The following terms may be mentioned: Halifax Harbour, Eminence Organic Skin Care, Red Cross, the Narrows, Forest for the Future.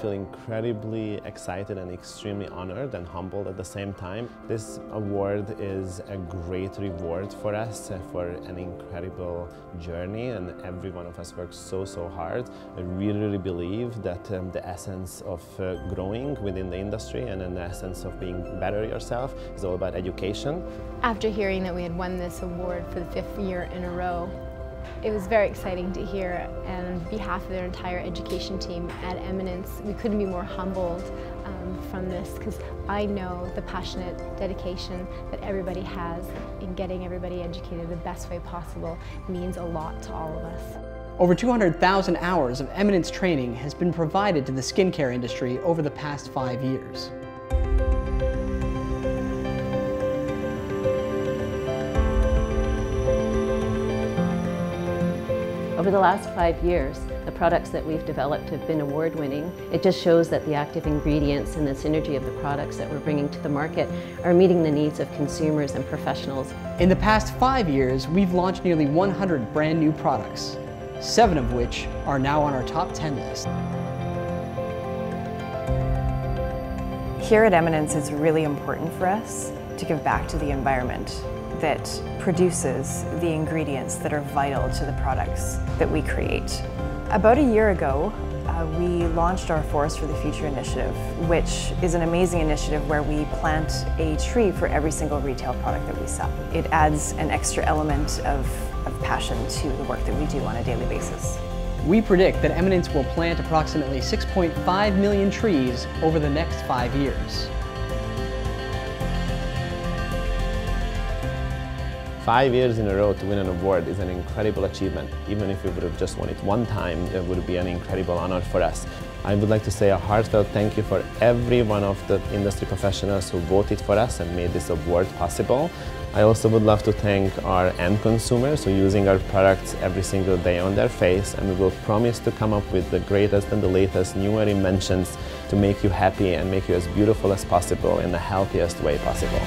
feel incredibly excited and extremely honored and humbled at the same time. This award is a great reward for us for an incredible journey, and every one of us works so hard. I really believe that the essence of growing within the industry and in the essence of being better yourself is all about education. After hearing that we had won this award for the 5th year in a row, it was very exciting to hear, and on behalf of their entire education team at Eminence, we couldn't be more humbled from this, because I know the passionate dedication that everybody has in getting everybody educated the best way possible means a lot to all of us. Over 200,000 hours of Eminence training has been provided to the skincare industry over the past 5 years. Over the last 5 years, the products that we've developed have been award-winning. It just shows that the active ingredients and the synergy of the products that we're bringing to the market are meeting the needs of consumers and professionals. In the past 5 years, we've launched nearly 100 brand new products, 7 of which are now on our top 10 list. Here at Eminence, it's really important for us to give back to the environment that produces the ingredients that are vital to the products that we create. About a year ago, we launched our Forest for the Future initiative, which is an amazing initiative where we plant a tree for every single retail product that we sell. It adds an extra element of passion to the work that we do on a daily basis. We predict that Eminence will plant approximately 6.5 million trees over the next 5 years. 5 years in a row to win an award is an incredible achievement. Even if we would have just won it one time, it would be an incredible honor for us. I would like to say a heartfelt thank you for every one of the industry professionals who voted for us and made this award possible. I also would love to thank our end consumers who are using our products every single day on their face, and we will promise to come up with the greatest and the latest, newer inventions to make you happy and make you as beautiful as possible in the healthiest way possible.